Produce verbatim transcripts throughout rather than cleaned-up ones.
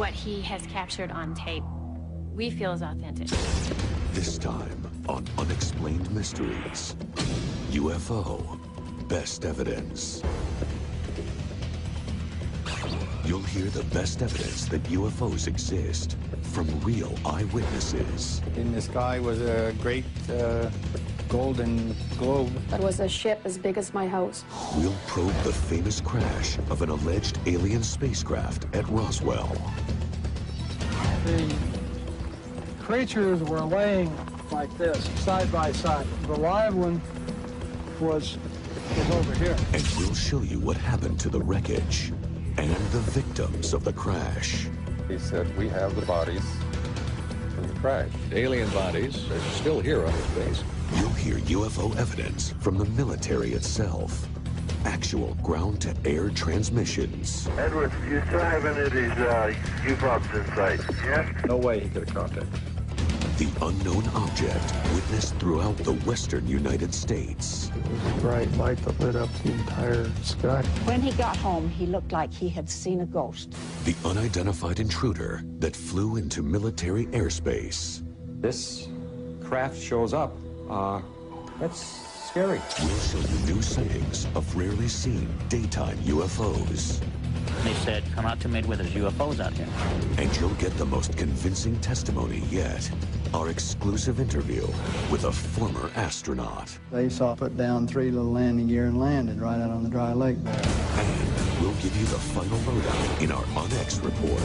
what he has captured on tape, we feel is authentic. This time on Unexplained Mysteries, U F O Best Evidence. You'll hear the best evidence that U F Os exist from real eyewitnesses. In the sky was a great uh, golden globe. It was a ship as big as my house. We'll probe the famous crash of an alleged alien spacecraft at Roswell. The creatures were laying like this, side by side. The live one was, was over here. And we'll show you what happened to the wreckage and the victims of the crash. He said, we have the bodies from the crash. Alien bodies are still here on this base. You'll hear U F O evidence from the military itself. Actual ground-to-air transmissions. Edwards, you still haven't hit his uh, U-bombs in sight, yeah? No way he could have caught that. The unknown object witnessed throughout the western United States. It was a bright light that lit up the entire sky. When he got home, he looked like he had seen a ghost. The unidentified intruder that flew into military airspace. This craft shows up. Uh, that's scary. We'll show you new sightings of rarely seen daytime U F Os. They said, come out to Midway, there's U F Os out here. And you'll get the most convincing testimony yet. Our exclusive interview with a former astronaut. They saw put down three little landing gear and landed right out on the dry lake. And we'll give you the final lowdown in our UnEx report.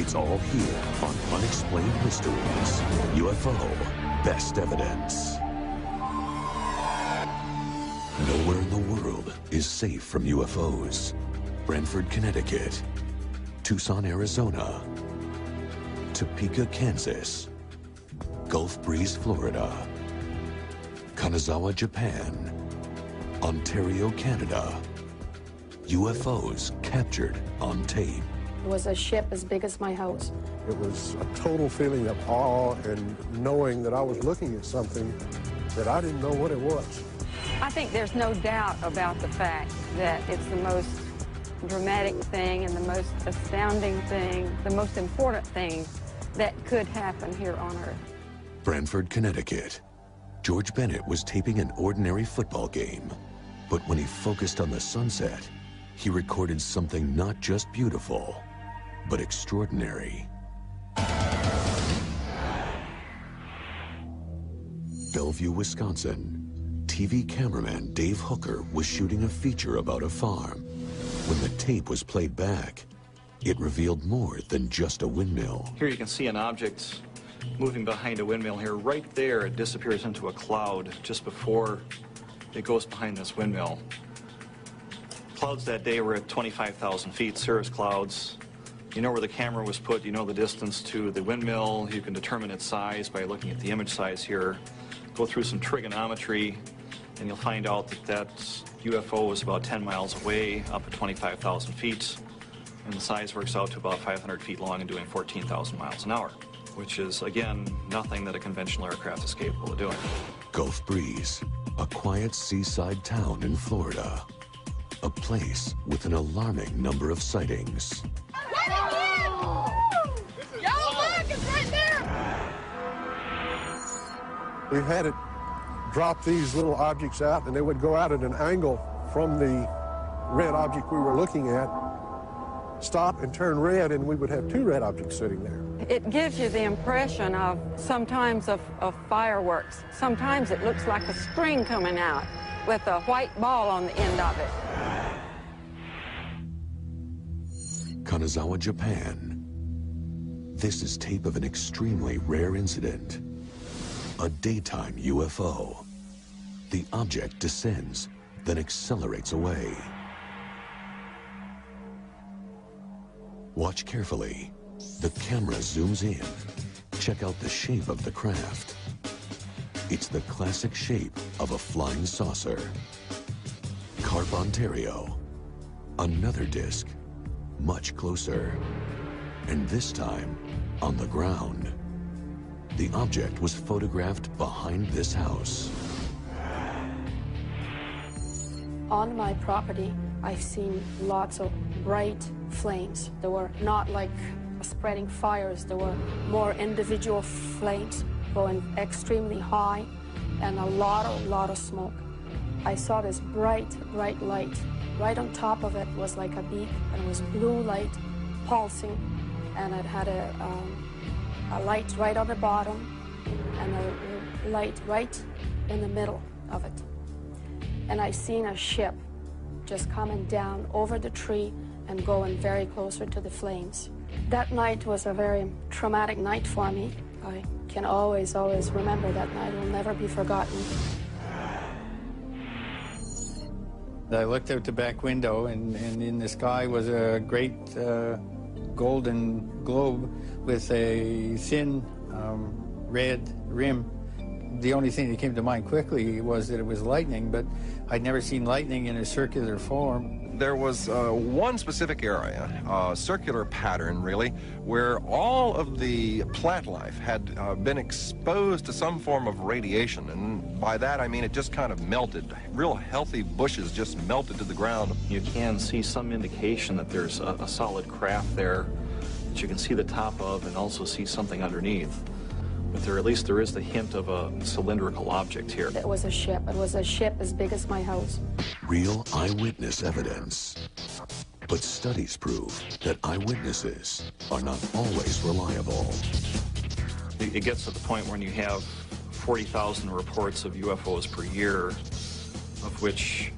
It's all here on Unexplained Mysteries, U F O Best Evidence. Nowhere in the world is safe from U F Os. Brentford, Connecticut, Tucson, Arizona, Topeka, Kansas, Gulf Breeze, Florida, Kanazawa, Japan, Ontario, Canada. U F Os captured on tape. It was a ship as big as my house. It was a total feeling of awe and knowing that I was looking at something that I didn't know what it was. I think there's no doubt about the fact that it's the most dramatic thing and the most astounding thing, the most important thing that could happen here on Earth. Branford, Connecticut. George Bennett was taping an ordinary football game, but when he focused on the sunset, he recorded something not just beautiful, but extraordinary. Bellevue, Wisconsin. T V cameraman Dave Hooker was shooting a feature about a farm. When the tape was played back, it revealed more than just a windmill. Here you can see an object moving behind a windmill here. Right there, it disappears into a cloud just before it goes behind this windmill. Clouds that day were at twenty-five thousand feet, cirrus clouds. You know where the camera was put, you know the distance to the windmill. You can determine its size by looking at the image size here. Go through some trigonometry, and you'll find out that that's U F O is about ten miles away, up at twenty-five thousand feet, and the size works out to about five hundred feet long and doing fourteen thousand miles an hour, which is, again, nothing that a conventional aircraft is capable of doing. Gulf Breeze, a quiet seaside town in Florida, a place with an alarming number of sightings. Right again! Y'all look, it's right there! We've had it. Drop these little objects out, and they would go out at an angle from the red object we were looking at, stop and turn red, and we would have two red objects sitting there. It gives you the impression of sometimes of, of fireworks. Sometimes it looks like a string coming out with a white ball on the end of it. Kanazawa, Japan. This is tape of an extremely rare incident. A daytime U F O. The object descends, then accelerates away. Watch carefully. The camera zooms in. Check out the shape of the craft. It's the classic shape of a flying saucer. Carp, Ontario. Another disc, much closer. And this time, on the ground. The object was photographed behind this house. On my property, I've seen lots of bright flames. They were not like spreading fires. There were more individual flames going extremely high and a lot, a lot of smoke. I saw this bright, bright light. Right on top of it was like a beak, and it was blue light pulsing, and it had a, um, a light right on the bottom and a light right in the middle of it. And I seen a ship just coming down over the tree and going very closer to the flames. That night was a very traumatic night for me. I can always, always remember that night. It will never be forgotten. I looked out the back window, and, and in the sky was a great uh, golden globe with a thin um, red rim. The only thing that came to mind quickly was that it was lightning, but I'd never seen lightning in a circular form. There was uh, one specific area, a circular pattern really, where all of the plant life had uh, been exposed to some form of radiation, and by that I mean it just kind of melted. Real healthy bushes just melted to the ground. You can see some indication that there's a, a solid craft there that you can see the top of and also see something underneath. But there, at least there is the hint of a cylindrical object here. It was a ship. It was a ship as big as my house. Real eyewitness evidence. But studies prove that eyewitnesses are not always reliable. It gets to the point when you have forty thousand reports of U F Os per year, of which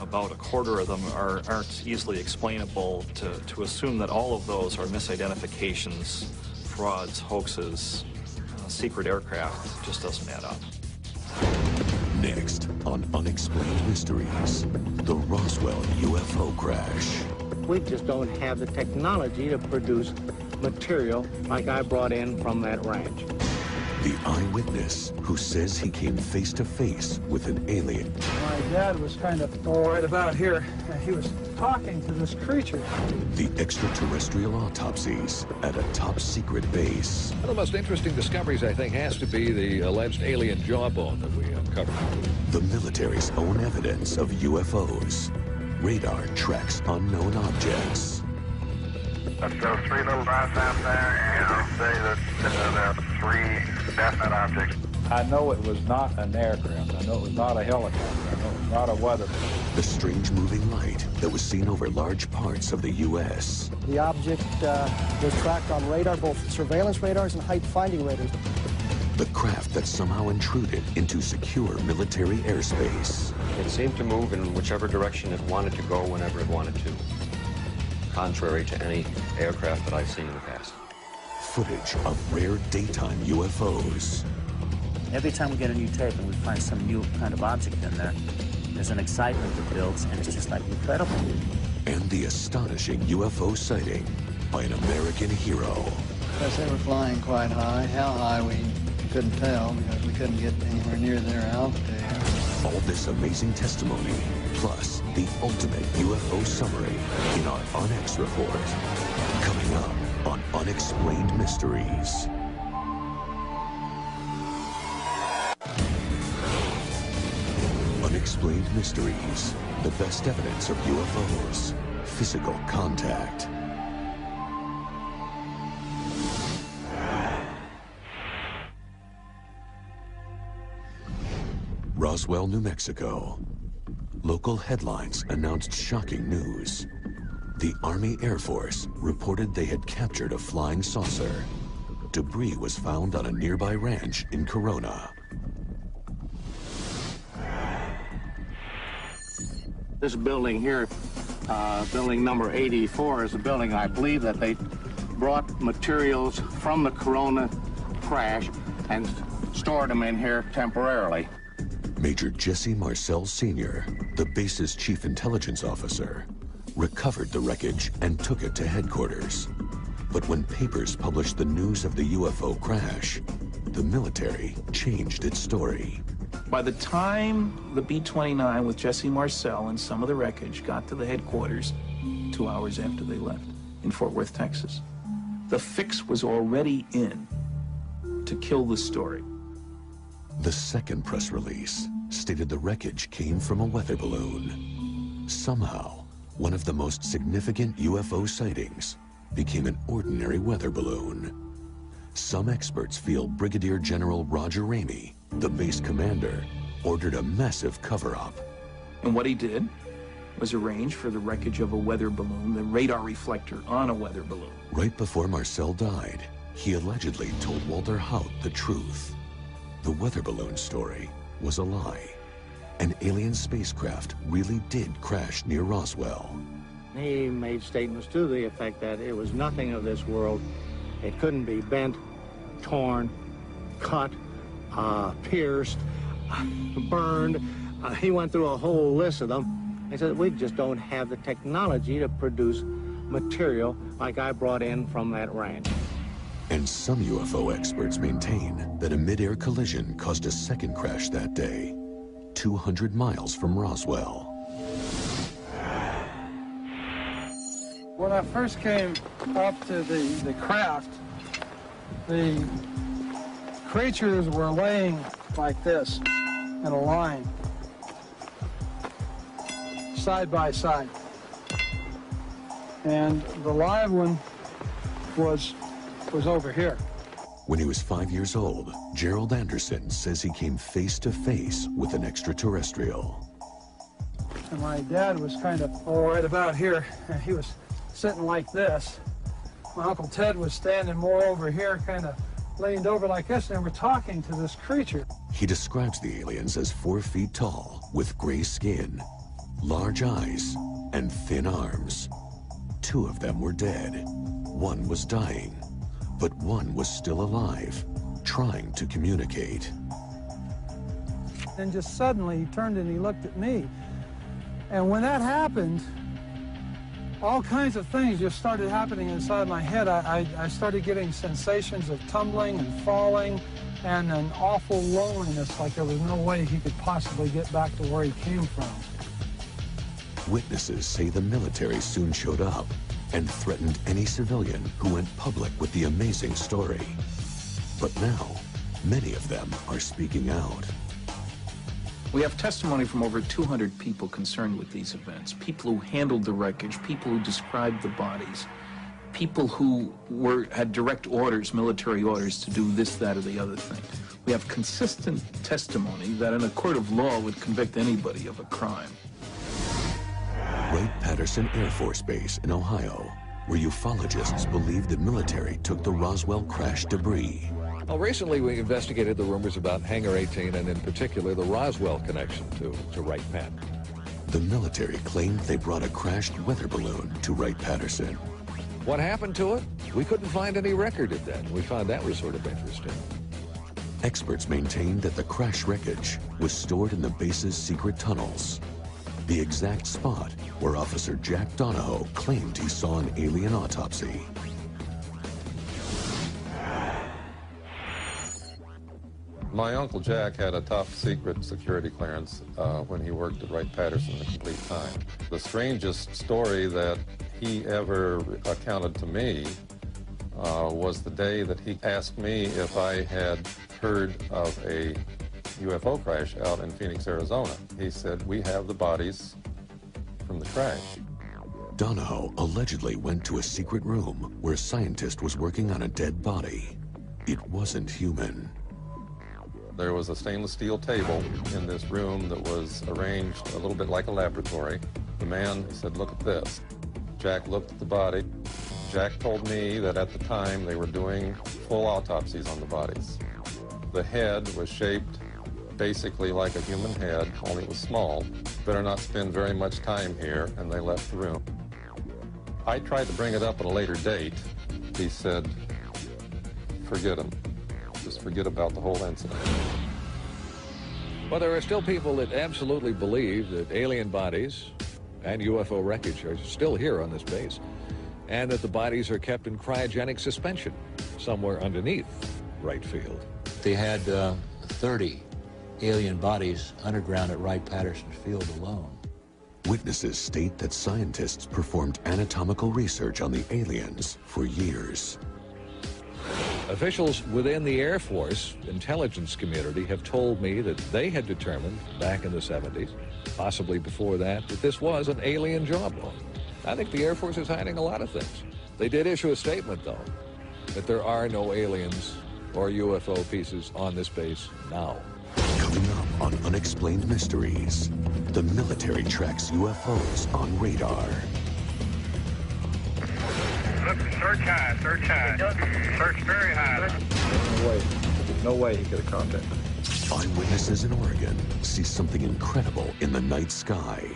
about a quarter of them are, aren't easily explainable. To, to assume that all of those are misidentifications, frauds, hoaxes, secret aircraft just doesn't add up. Next on Unexplained Mysteries, the Roswell U F O crash. We just don't have the technology to produce material like I brought in from that ranch. The eyewitness who says he came face to face with an alien. My dad was kind of right about here, and he was talking to this creature. The extraterrestrial autopsies at a top-secret base. One of the most interesting discoveries, I think, has to be the alleged alien jawbone that we uncovered. The military's own evidence of U F Os. Radar tracks unknown objects. Let's go three little dots out there, and I'll say that uh, there are three definite objects. I know it was not an aircraft. I know it was not a helicopter. I know it was not a weatherman. The strange moving light that was seen over large parts of the U S The object uh, was tracked on radar, both surveillance radars and height-finding radars. The craft that somehow intruded into secure military airspace. It seemed to move in whichever direction it wanted to go whenever it wanted to, contrary to any aircraft that I've seen in the past. Footage of rare daytime U F Os. Every time we get a new tape and we find some new kind of object in there, there's an excitement that builds, and it's just like incredible. And the astonishing U F O sighting by an American hero. Because they were flying quite high, how high we couldn't tell because we couldn't get anywhere near their altitude. All this amazing testimony, plus the ultimate U F O summary in our UnEx Report. Coming up on Unexplained Mysteries. Unexplained Mysteries, the best evidence of U F Os, physical contact. Roswell, New Mexico. Local headlines announced shocking news. The Army Air Force reported they had captured a flying saucer. Debris was found on a nearby ranch in Corona. This building here, uh, building number eighty-four, is a building I believe that they brought materials from the Corona crash and stored them in here temporarily. Major Jesse Marcel, Senior, the base's chief intelligence officer, recovered the wreckage and took it to headquarters. But when papers published the news of the U F O crash, the military changed its story. By the time the B twenty-nine with Jesse Marcel and some of the wreckage got to the headquarters, two hours after they left in Fort Worth, Texas, the fix was already in to kill the story. The second press release stated the wreckage came from a weather balloon. Somehow, one of the most significant U F O sightings became an ordinary weather balloon. Some experts feel Brigadier General Roger Ramey, the base commander, ordered a massive cover-up. And what he did was arrange for the wreckage of a weather balloon, the radar reflector on a weather balloon. Right before Marcel died, he allegedly told Walter Haut the truth. The weather balloon story was a lie. An alien spacecraft really did crash near Roswell. He made statements to the effect that it was nothing of this world. It couldn't be bent, torn, cut, uh, pierced, burned. Uh, he went through a whole list of them. He said, we just don't have the technology to produce material like I brought in from that ranch. And some U F O experts maintain that a mid-air collision caused a second crash that day, two hundred miles from Roswell. When I first came up to the, the craft, the creatures were laying like this in a line, side by side. And the live one was, was over here. When he was five years old, Gerald Anderson says he came face to face with an extraterrestrial. And my dad was kind of all right about here, and he was sitting like this. My Uncle Ted was standing more over here, kind of leaned over like this, and we're talking to this creature. He describes the aliens as four feet tall, with gray skin, large eyes, and thin arms. Two of them were dead. One was dying, but one was still alive, trying to communicate. And just suddenly he turned and he looked at me. And when that happened, all kinds of things just started happening inside my head. I, I, I started getting sensations of tumbling and falling and an awful loneliness, like there was no way he could possibly get back to where he came from. Witnesses say the military soon showed up and threatened any civilian who went public with the amazing story. But now, many of them are speaking out. We have testimony from over two hundred people concerned with these events, people who handled the wreckage, people who described the bodies, people who were, had direct orders, military orders, to do this, that, or the other thing. We have consistent testimony that in a court of law would convict anybody of a crime. Wright-Patterson Air Force Base in Ohio, where ufologists believe the military took the Roswell crash debris. Well, recently we investigated the rumors about Hangar eighteen and in particular the Roswell connection to, to Wright-Patterson. The military claimed they brought a crashed weather balloon to Wright-Patterson. What happened to it? We couldn't find any record of that. We found that was sort of interesting. Experts maintained that the crash wreckage was stored in the base's secret tunnels, the exact spot where Officer Jack Donahoe claimed he saw an alien autopsy. My Uncle Jack had a top-secret security clearance uh, when he worked at Wright-Patterson the complete time. The strangest story that he ever accounted to me uh, was the day that he asked me if I had heard of a U F O crash out in Phoenix, Arizona. He said, "We have the bodies from the crash." Donahoe allegedly went to a secret room where a scientist was working on a dead body. It wasn't human. There was a stainless steel table in this room that was arranged a little bit like a laboratory. The man said, "Look at this." Jack looked at the body. Jack told me that at the time they were doing full autopsies on the bodies. The head was shaped basically like a human head, only it was small. Better not spend very much time here, and they left the room. I tried to bring it up at a later date. He said, "Forget him. Just forget about the whole incident." Well, there are still people that absolutely believe that alien bodies and U F O wreckage are still here on this base, and that the bodies are kept in cryogenic suspension somewhere underneath Wright Field. They had uh, thirty alien bodies underground at Wright-Patterson Field alone. Witnesses state that scientists performed anatomical research on the aliens for years. Officials within the Air Force intelligence community have told me that they had determined back in the seventies, possibly before that, that this was an alien jawbone. I think the Air Force is hiding a lot of things. They did issue a statement, though, that there are no aliens or U F O pieces on this base now. Coming up on Unexplained Mysteries, the military tracks U F Os on radar. Look, search high, search high. Search very high. No way. No way he could have caught that. Eyewitnesses in Oregon see something incredible in the night sky.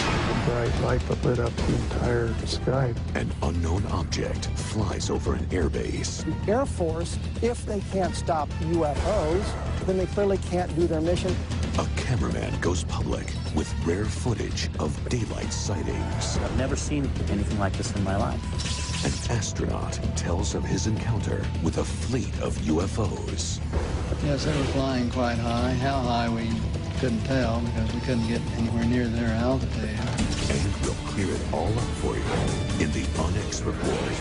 A bright light that lit up the entire sky. An unknown object flies over an airbase. The Air Force, if they can't stop U F Os, then they clearly can't do their mission. A cameraman goes public with rare footage of daylight sightings. I've never seen anything like this in my life. An astronaut tells of his encounter with a fleet of U F Os. Yes, they were flying quite high. How high we couldn't tell because we couldn't get anywhere near their altitude. And we'll clear it all up for you in the UnEx Report.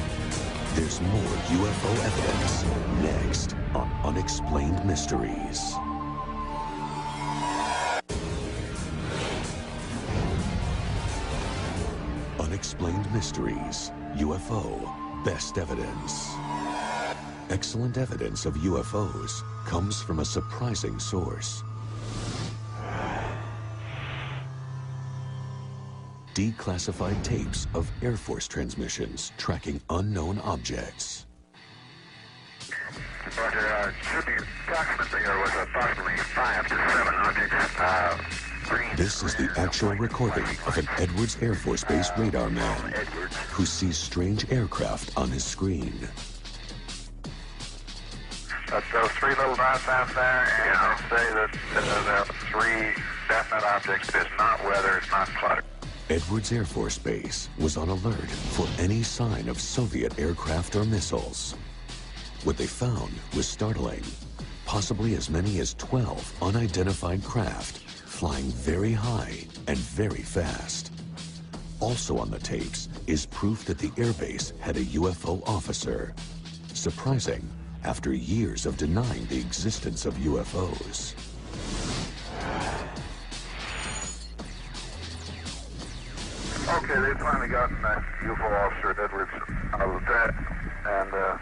There's more U F O evidence next on Unexplained Mysteries. Unexplained Mysteries, U F O, Best Evidence. Excellent evidence of U F Os comes from a surprising source. Declassified tapes of Air Force transmissions tracking unknown objects. Roger, uh, shooting approximately, or was approximately five to seven objects. Uh, green, this is the actual recording of an Edwards Air Force Base uh, radar man Edwards. who sees strange aircraft on his screen. That's those three little dots out there, and I'll say that uh, there are three definite objects. It's not weather, it's not clutter. Edwards Air Force Base was on alert for any sign of Soviet aircraft or missiles. What they found was startling. Possibly as many as twelve unidentified craft flying very high and very fast. Also on the tapes is proof that the airbase had a U F O officer. Surprising after years of denying the existence of U F Os. Okay, they've finally gotten a U F O officer at Edwards out of the jet, and uh,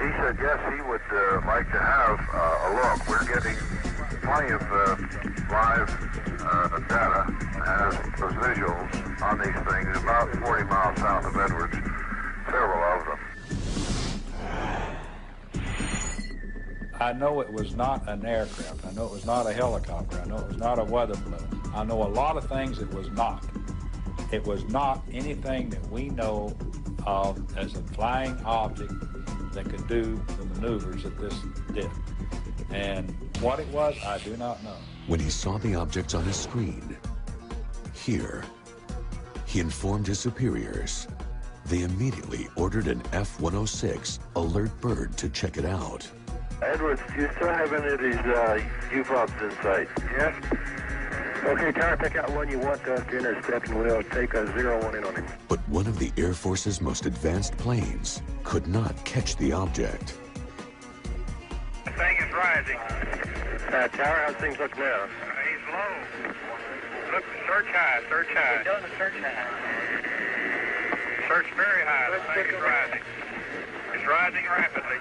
he said yes, he would uh, like to have uh, a look. We're getting plenty of uh, live uh, data as, as visuals on these things, about forty miles south of Edwards, several of them. I know it was not an aircraft. I know it was not a helicopter. I know it was not a weather balloon. I know a lot of things it was not. It was not anything that we know of as a flying object that could do the maneuvers that this did. And what it was, I do not know. When he saw the objects on his screen, here, he informed his superiors. They immediately ordered an F one oh six alert bird to check it out. Edwards, do you still have any of these uh, U F Os in sight? Yes. Okay, Tower, pick out one you want us to intercept, and we'll take a zero one in on him. But one of the Air Force's most advanced planes could not catch the object. The thing is rising. Uh, Tower, how's things look now? Uh, he's low. Look, search high, search high. He doesn't search high. Search very high. Let's the thing is rising. It's rising rapidly.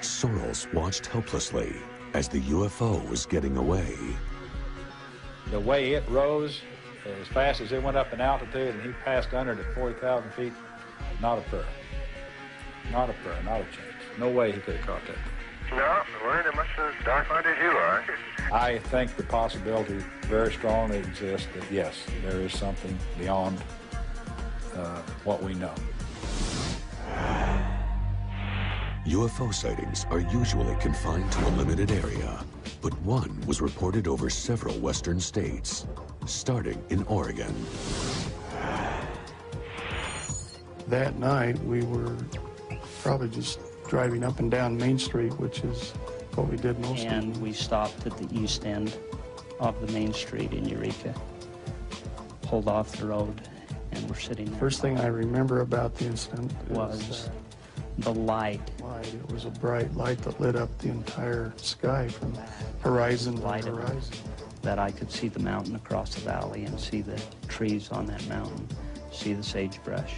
Sorrells watched helplessly as the U F O was getting away. The way it rose, as fast as it went up in altitude, and he passed under it at forty thousand feet, not a prayer. Not a prayer, not a chance. No way he could have caught that. No, we're in as much as dark light as you are. I think the possibility very strongly exists that, yes, there is something beyond uh, what we know. U F O sightings are usually confined to a limited area, but one was reported over several western states, starting in Oregon. That night, we were probably just driving up and down Main Street, which is what we did most of the time. And we stopped at the east end of the Main Street in Eureka, pulled off the road, and we're sitting there. First thing I remember about the incident was the light. light. It was a bright light that lit up the entire sky from horizon light to horizon. That I could see the mountain across the valley and see the trees on that mountain, see the sagebrush.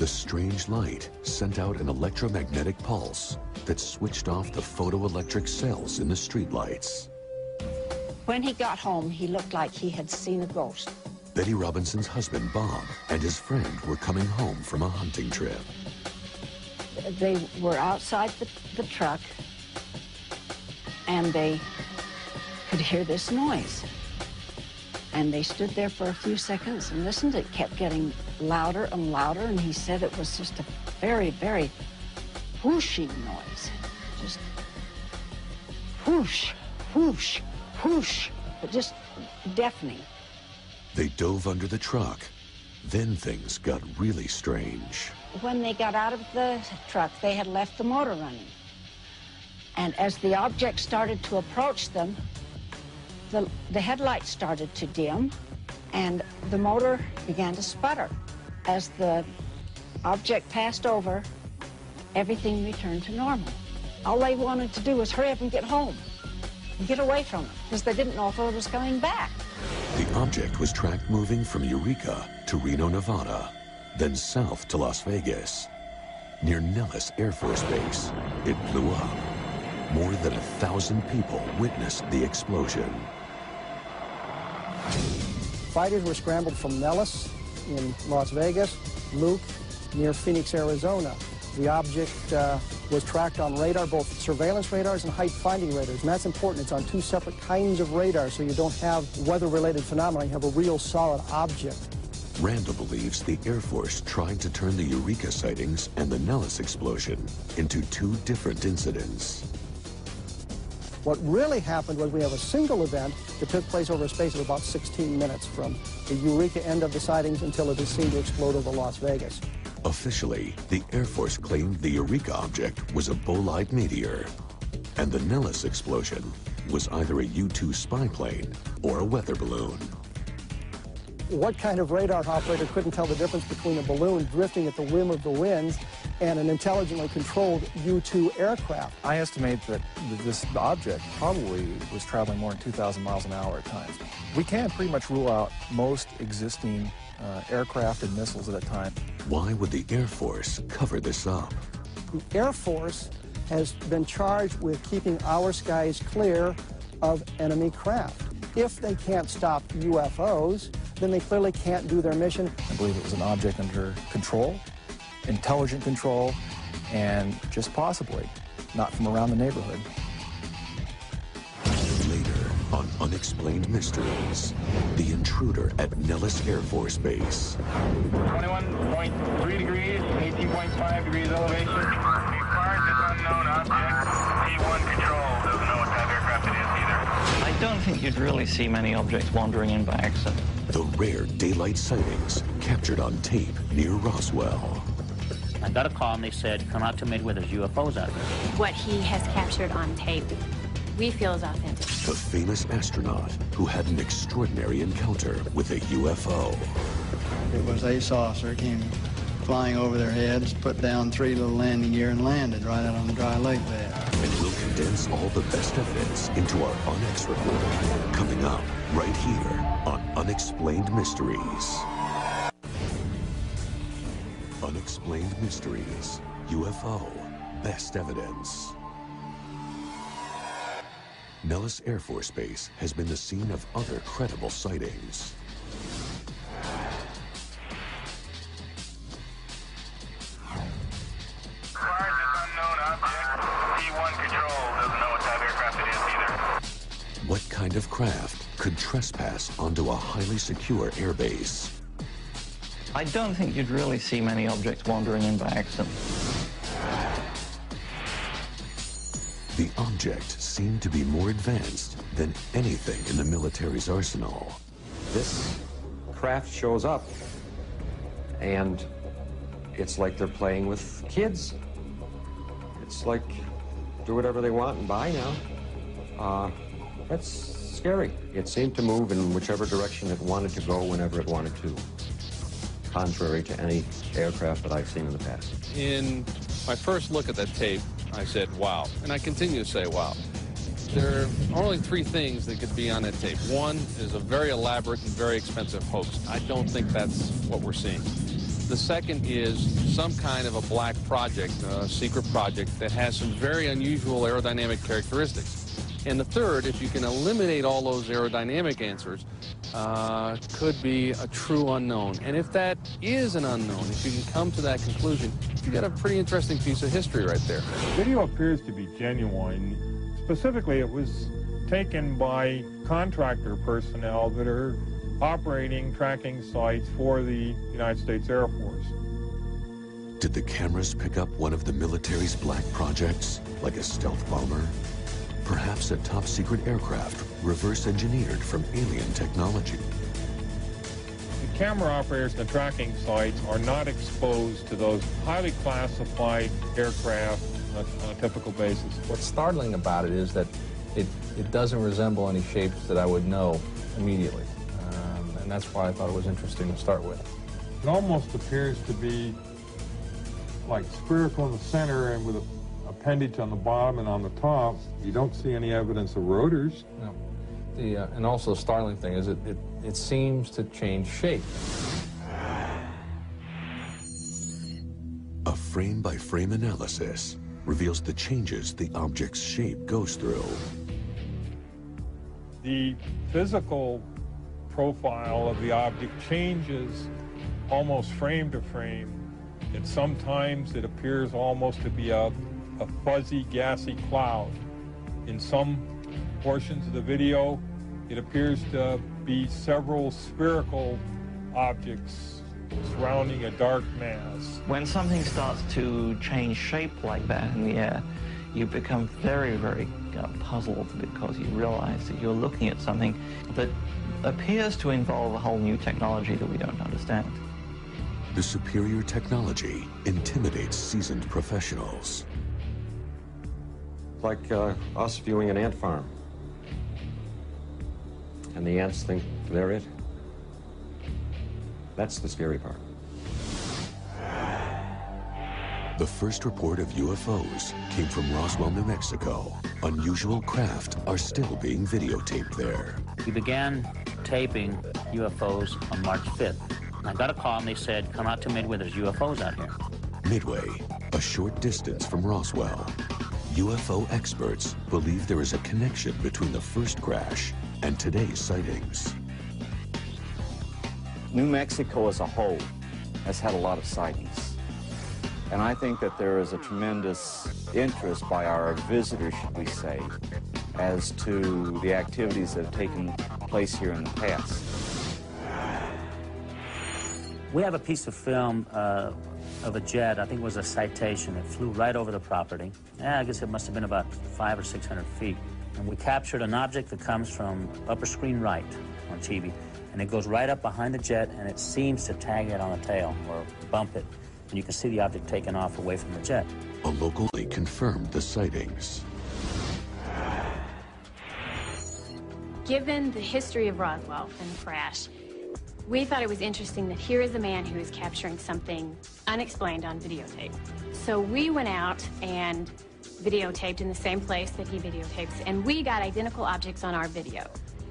The strange light sent out an electromagnetic pulse that switched off the photoelectric cells in the streetlights. When he got home, he looked like he had seen a ghost. Betty Robinson's husband, Bob, and his friend were coming home from a hunting trip. They were outside the, the truck, and they could hear this noise. And they stood there for a few seconds and listened. It kept getting louder and louder, and he said it was just a very, very whooshing noise. Just whoosh, whoosh, whoosh, but just deafening. They dove under the truck. Then things got really strange. When they got out of the truck, they had left the motor running. And as the object started to approach them, the, the headlights started to dim, and the motor began to sputter. As the object passed over, everything returned to normal. All they wanted to do was hurry up and get home, and get away from it, because they didn't know if it was coming back. The object was tracked moving from Eureka to Reno, Nevada, then south to Las Vegas. Near Nellis Air Force Base, it blew up. More than a thousand people witnessed the explosion. Fighters were scrambled from Nellis in Las Vegas, Luke near Phoenix, Arizona. The object uh, was tracked on radar, both surveillance radars and height finding radars, and that's important. It's on two separate kinds of radar, so you don't have weather-related phenomena, you have a real solid object. Randall believes the Air Force tried to turn the Eureka sightings and the Nellis explosion into two different incidents. What really happened was we have a single event that took place over a space of about sixteen minutes from the Eureka end of the sightings until it was seen to explode over Las Vegas. Officially, the Air Force claimed the Eureka object was a bolide meteor, and the Nellis explosion was either a U two spy plane or a weather balloon. What kind of radar operator couldn't tell the difference between a balloon drifting at the whim of the winds and an intelligently controlled U two aircraft? I estimate that this object probably was traveling more than two thousand miles an hour at times. We can pretty much rule out most existing uh, aircraft and missiles at a time. Why would the Air Force cover this up? The Air Force has been charged with keeping our skies clear of enemy craft. If they can't stop U F Os, then they clearly can't do their mission. I believe it was an object under control, intelligent control, and just possibly not from around the neighborhood. Later on Unexplained Mysteries, the intruder at Nellis Air Force Base. twenty-one point three degrees, eighteen point five degrees elevation. Required this unknown object, T one control. Doesn't know what type of aircraft it is either. I don't think you'd really see many objects wandering in by accident. The rare daylight sightings captured on tape near Roswell. I got a call and they said, come out to Midway, there's U F Os out there. What he has captured on tape, we feel is authentic. The famous astronaut who had an extraordinary encounter with a U F O. It was a saucer, came flying over their heads, put down three little landing gear and landed right out on the dry lake there. And we'll condense all the best evidence into our UnEx Report, coming up right here on Unexplained Mysteries. Unexplained Mysteries, U F O, Best Evidence. Nellis Air Force Base has been the scene of other credible sightings. What kind of craft could trespass onto a highly secure airbase? I don't think you'd really see many objects wandering in by accident. The object seemed to be more advanced than anything in the military's arsenal. This craft shows up, and it's like they're playing with kids. It's like, do whatever they want and buy now. Uh, That's scary. It seemed to move in whichever direction it wanted to go whenever it wanted to, contrary to any aircraft that I've seen in the past. In my first look at that tape, I said, wow, and I continue to say, wow. There are only three things that could be on that tape. One is a very elaborate and very expensive hoax. I don't think that's what we're seeing. The second is some kind of a black project, a secret project that has some very unusual aerodynamic characteristics. And the third, if you can eliminate all those aerodynamic answers, uh, could be a true unknown. And if that is an unknown, if you can come to that conclusion, you've got a pretty interesting piece of history right there. The video appears to be genuine. Specifically, it was taken by contractor personnel that are operating tracking sites for the United States Air Force. Did the cameras pick up one of the military's black projects, like a stealth bomber? Perhaps a top-secret aircraft, reverse-engineered from alien technology. The camera operators and the tracking sites are not exposed to those highly classified aircraft on a, on a typical basis. What's startling about it is that it, it doesn't resemble any shapes that I would know immediately. Um, and that's why I thought it was interesting to start with. It almost appears to be like spherical in the center and with a appendage on the bottom and on the top. You don't see any evidence of rotors. No. The, uh, and also the startling thing is it, it, it seems to change shape. A frame-by-frame analysis reveals the changes the object's shape goes through. The physical profile of the object changes almost frame to frame, and sometimes it appears almost to be a a fuzzy, gassy cloud. In some portions of the video, it appears to be several spherical objects surrounding a dark mass. When something starts to change shape like that in the air, you become very, very uh, puzzled because you realize that you're looking at something that appears to involve a whole new technology that we don't understand. The superior technology intimidates seasoned professionals. Like uh, us viewing an ant farm. And the ants think they're it. That's the scary part. The first report of U F Os came from Roswell, New Mexico. Unusual craft are still being videotaped there. We began taping U F Os on March fifth. And I got a call and they said, come out to Midway, there's U F Os out here. Midway, a short distance from Roswell. U F O experts believe there is a connection between the first crash and today's sightings. New Mexico as a whole has had a lot of sightings. And I think that there is a tremendous interest by our visitors, should we say, as to the activities that have taken place here in the past. We have a piece of film uh, of a jet, I think it was a Citation, that flew right over the property. Yeah, I guess it must have been about five or six hundred feet. And we captured an object that comes from upper screen right on T V, and it goes right up behind the jet, and it seems to tag it on the tail or bump it, and you can see the object taken off away from the jet. A local aide confirmed the sightings. Given the history of Roswell and the crash, we thought it was interesting that here is a man who is capturing something unexplained on videotape. So we went out and videotaped in the same place that he videotapes, and we got identical objects on our video.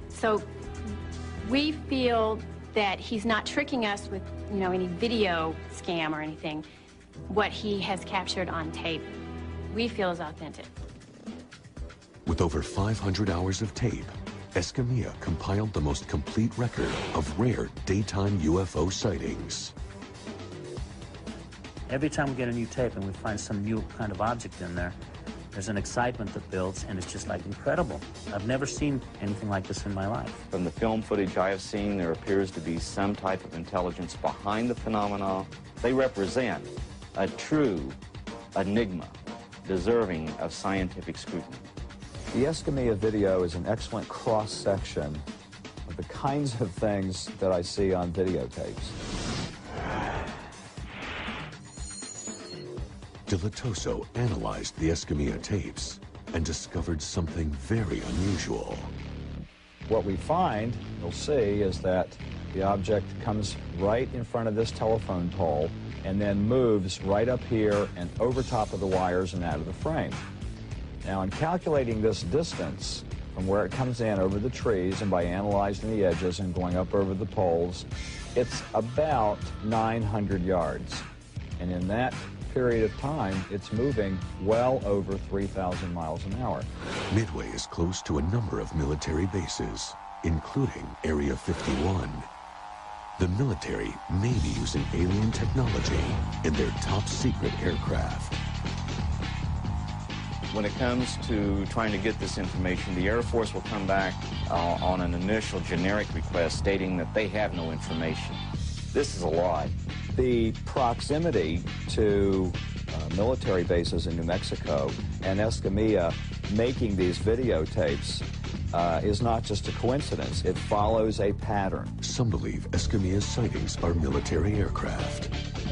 So we feel that he's not tricking us with, you know, any video scam or anything. What he has captured on tape, we feel is authentic. With over five hundred hours of tape, Escamilla compiled the most complete record of rare daytime U F O sightings. Every time we get a new tape and we find some new kind of object in there, there's an excitement that builds, and it's just like incredible. I've never seen anything like this in my life. From the film footage I have seen, there appears to be some type of intelligence behind the phenomena. They represent a true enigma deserving of scientific scrutiny. The Escamilla video is an excellent cross-section of the kinds of things that I see on videotapes. Dilettoso analyzed the Escamilla tapes and discovered something very unusual. What we find, you'll see, is that the object comes right in front of this telephone pole and then moves right up here and over top of the wires and out of the frame. Now, in calculating this distance From where it comes in over the trees and by analyzing the edges and going up over the poles, it's about nine hundred yards. And in that period of time, it's moving well over three thousand miles an hour. Midway is close to a number of military bases, including Area fifty-one. The military may be using alien technology in their top secret aircraft. When it comes to trying to get this information, the Air Force will come back uh, on an initial generic request stating that they have no information. This is a lie. The proximity to uh, military bases in New Mexico and Escamilla making these videotapes uh, is not just a coincidence. It follows a pattern. Some believe Escamilla's sightings are military aircraft,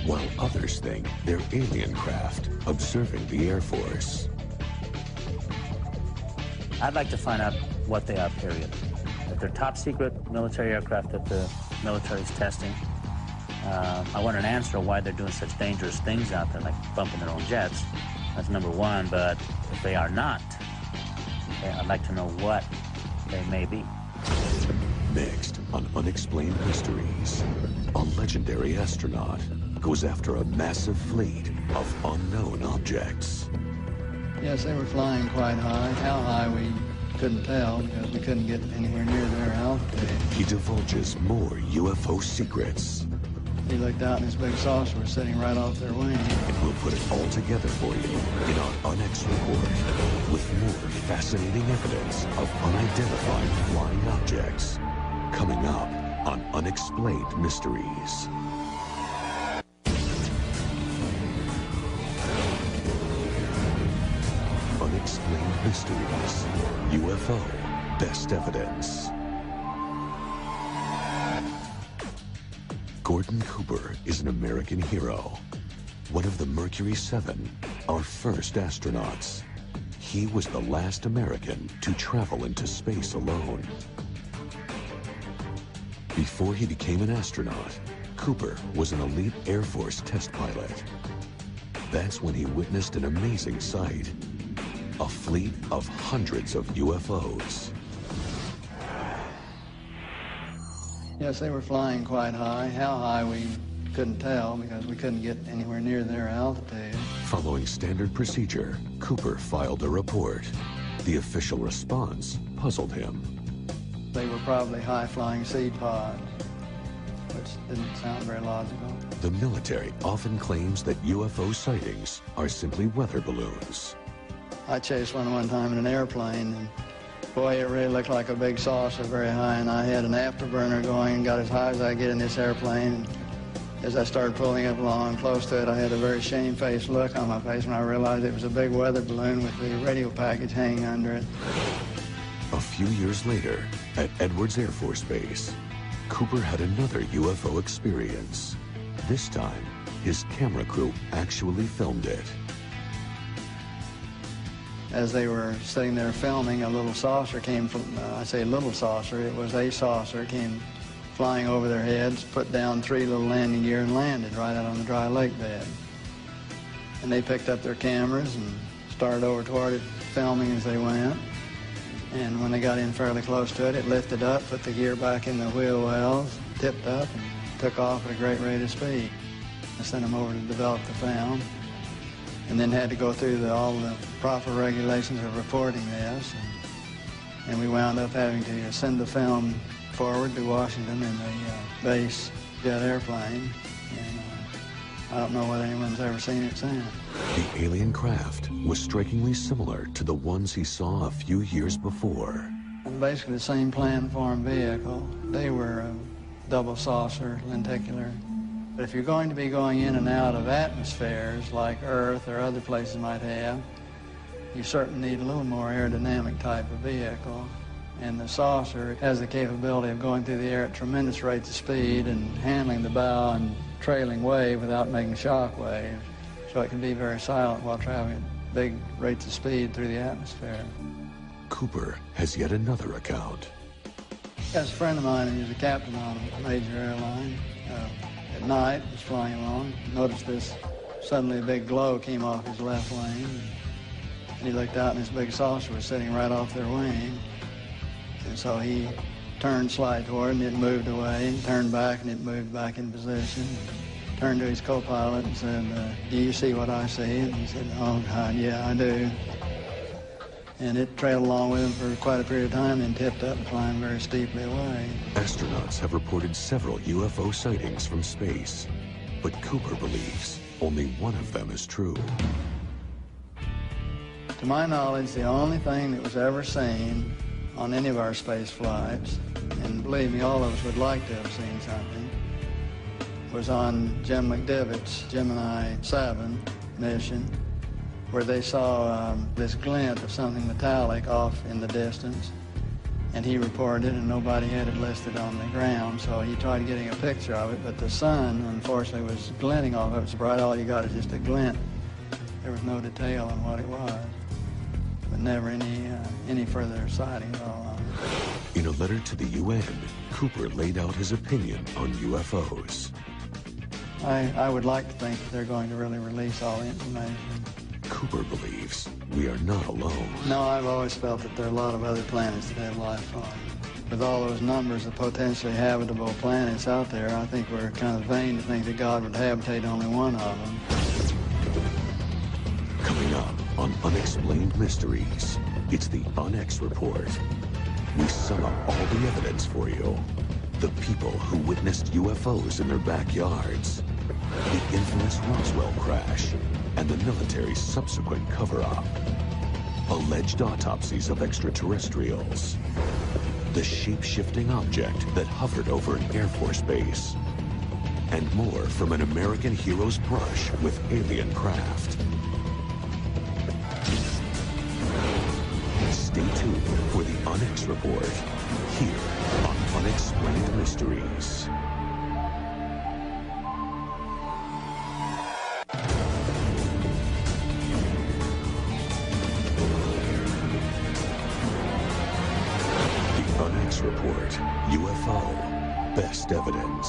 while others think they're alien craft observing the Air Force. I'd like to find out what they are, period. If they're top secret military aircraft that the military's testing, uh, I want an answer why they're doing such dangerous things out there, like bumping their own jets. That's number one, but if they are not, okay, I'd like to know what they may be. Next on Unexplained Mysteries, a legendary astronaut goes after a massive fleet of unknown objects. Yes, they were flying quite high. How high, we couldn't tell because we couldn't get anywhere near their altitude. He divulges more U F O secrets. He looked out and his big saucer was sitting right off their wing. And we'll put it all together for you in our UnEx Report with more fascinating evidence of unidentified flying objects. Coming up on Unexplained Mysteries. Unexplained Mysteries, U F O Best Evidence. Gordon Cooper is an American hero, one of the Mercury Seven, our first astronauts. He was the last American to travel into space alone. Before he became an astronaut, Cooper was an elite Air Force test pilot. That's when he witnessed an amazing sight. A fleet of hundreds of U F Os. Yes, they were flying quite high. How high, we couldn't tell because we couldn't get anywhere near their altitude. Following standard procedure, Cooper filed a report. The official response puzzled him. They were probably high-flying seed pods, which didn't sound very logical. The military often claims that U F O sightings are simply weather balloons. I chased one one time in an airplane, and boy, it really looked like a big saucer very high, and I had an afterburner going and got as high as I could get in this airplane. As I started pulling up along close to it, I had a very shamefaced look on my face when I realized it was a big weather balloon with the radio package hanging under it. A few years later, at Edwards Air Force Base, Cooper had another U F O experience. This time, his camera crew actually filmed it. As they were sitting there filming, a little saucer came from, uh, I say little saucer, it was a saucer, came flying over their heads, put down three little landing gear and landed right out on the dry lake bed. And they picked up their cameras and started over toward it, filming as they went. And when they got in fairly close to it, it lifted up, put the gear back in the wheel wells, tipped up, and took off at a great rate of speed. I sent them over to develop the film, and then had to go through the, all the proper regulations of reporting this. And, and we wound up having to send the film forward to Washington in the uh, base jet airplane. And uh, I don't know whether anyone's ever seen it since. The alien craft was strikingly similar to the ones he saw a few years before. And basically the same planform vehicle. They were a double saucer, lenticular. But if you're going to be going in and out of atmospheres like Earth or other places might have, you certainly need a little more aerodynamic type of vehicle. And the saucer has the capability of going through the air at tremendous rates of speed and handling the bow and trailing wave without making shock waves. So it can be very silent while traveling at big rates of speed through the atmosphere. Cooper has yet another account. Yes, a friend of mine, who's a captain on a major airline, uh, at night, was flying along, noticed this, suddenly a big glow came off his left wing, and he looked out and his big saucer was sitting right off their wing. And so he turned slightly toward and it moved away, and turned back and it moved back in position. Turned to his co-pilot and said, uh, do you see what I see? And he said, oh, God, yeah, I do. And it trailed along with him for quite a period of time and tipped up and climbed very steeply away. Astronauts have reported several U F O sightings from space, but Cooper believes only one of them is true. To my knowledge, the only thing that was ever seen on any of our space flights, and believe me, all of us would like to have seen something, was on Jim McDivitt's Gemini seven mission, where they saw um, this glint of something metallic off in the distance, and he reported it, and nobody had it listed on the ground, so he tried getting a picture of it, but the sun, unfortunately, was glinting off of it, so bright all you got is just a glint. There was no detail on what it was, but never any, uh, any further sightings on it. In a letter to the U N, Cooper laid out his opinion on U F Os. I, I would like to think that they're going to really release all the information. Cooper believes we are not alone. No, I've always felt that there are a lot of other planets that have life on. With all those numbers of potentially habitable planets out there, I think we're kind of vain to think that God would habitate only one of them. Coming up on Unexplained Mysteries, it's the UnEx Report. We sum up all the evidence for you. The people who witnessed U F Os in their backyards, the infamous Roswell crash, and the military's subsequent cover-up, alleged autopsies of extraterrestrials, the shape-shifting object that hovered over an Air Force base, and more from an American hero's brush with alien craft. Stay tuned for the UnEx Report, here on Unexplained Mysteries. Report, U F O, Best Evidence.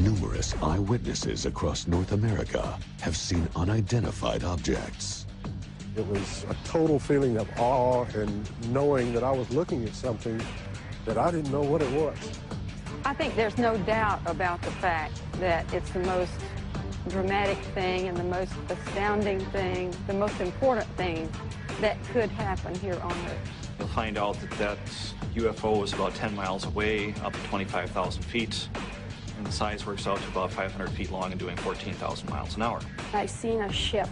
Numerous eyewitnesses across North America have seen unidentified objects. It was a total feeling of awe and knowing that I was looking at something that I didn't know what it was. I think there's no doubt about the fact that it's the most dramatic thing and the most astounding thing, the most important thing that could happen here on Earth. You'll find out that that U F O was about ten miles away, up to twenty-five thousand feet, and the size works out to about five hundred feet long and doing fourteen thousand miles an hour. I've seen a ship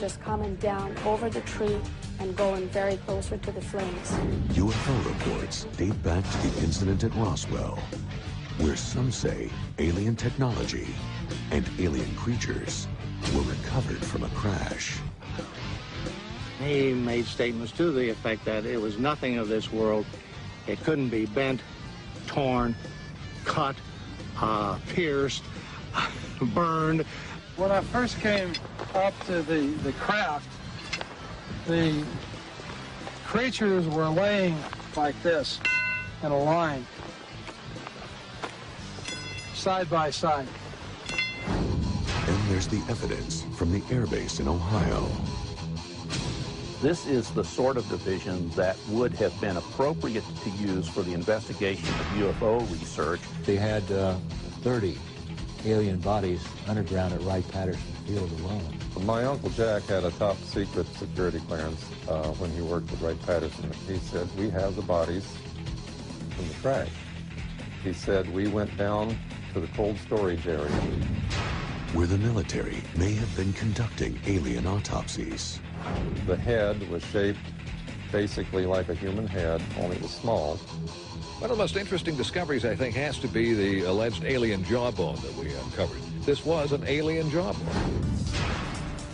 just coming down over the tree and going very closer to the flames. U F O reports date back to the incident at Roswell, where some say alien technology and alien creatures were recovered from a crash. He made statements to the effect that it was nothing of this world. It couldn't be bent, torn, cut, uh, pierced, burned. When I first came up to the, the craft, the creatures were laying like this in a line, side by side. And there's the evidence from the airbase in Ohio. This is the sort of division that would have been appropriate to use for the investigation of U F O research. They had uh, thirty alien bodies underground at Wright-Patterson Field alone. My Uncle Jack had a top-secret security clearance uh, when he worked at Wright-Patterson. He said, we have the bodies from the crash. He said, we went down to the cold storage area. Where the military may have been conducting alien autopsies. The head was shaped basically like a human head, only it was small. One of the most interesting discoveries, I think, has to be the alleged alien jawbone that we uncovered. This was an alien jawbone.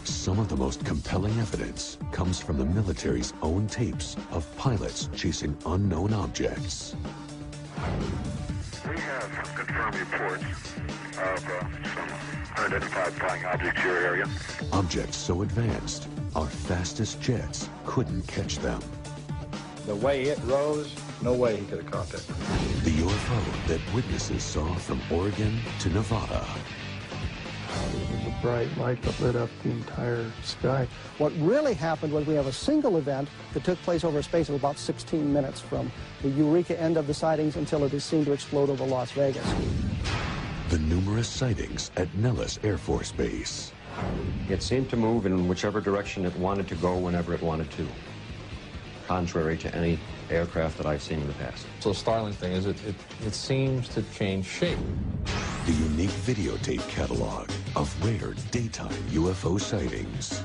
Some of the most compelling evidence comes from the military's own tapes of pilots chasing unknown objects. We have some confirmed reports of uh, some unidentified flying objects in your area. Objects so advanced, our fastest jets couldn't catch them. The way it rose, no way he could have caught it. The U F O that witnesses saw from Oregon to Nevada. bright light that lit up the entire sky. What really happened was we have a single event that took place over a space of about sixteen minutes from the Eureka end of the sightings until it is seen to explode over Las Vegas. The numerous sightings at Nellis Air Force Base. It seemed to move in whichever direction it wanted to go whenever it wanted to, contrary to any aircraft that I've seen in the past. So the startling thing is it, it, it seems to change shape. The unique videotape catalog of rare daytime U F O sightings.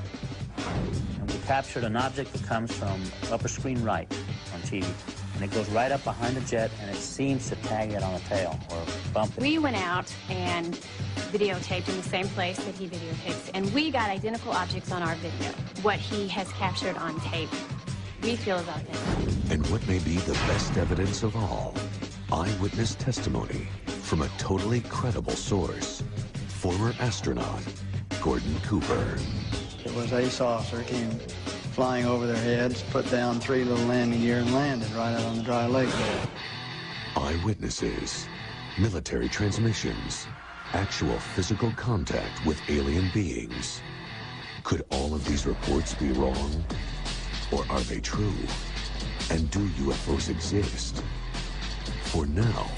And we captured an object that comes from upper screen right on T V. And it goes right up behind the jet, and it seems to tag it on the tail or bump it. We went out and videotaped in the same place that he videotapes, and we got identical objects on our video. What he has captured on tape, we feel about that. And what may be the best evidence of all, eyewitness testimony from a totally credible source, former astronaut Gordon Cooper. It was a saucer came flying over their heads, put down three little landing gear and landed right out on the dry lake there. Eyewitnesses, military transmissions, actual physical contact with alien beings. Could all of these reports be wrong? Or are they true? And do U F Os exist? For now,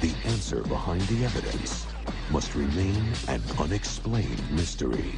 the answer behind the evidence must remain an unexplained mystery.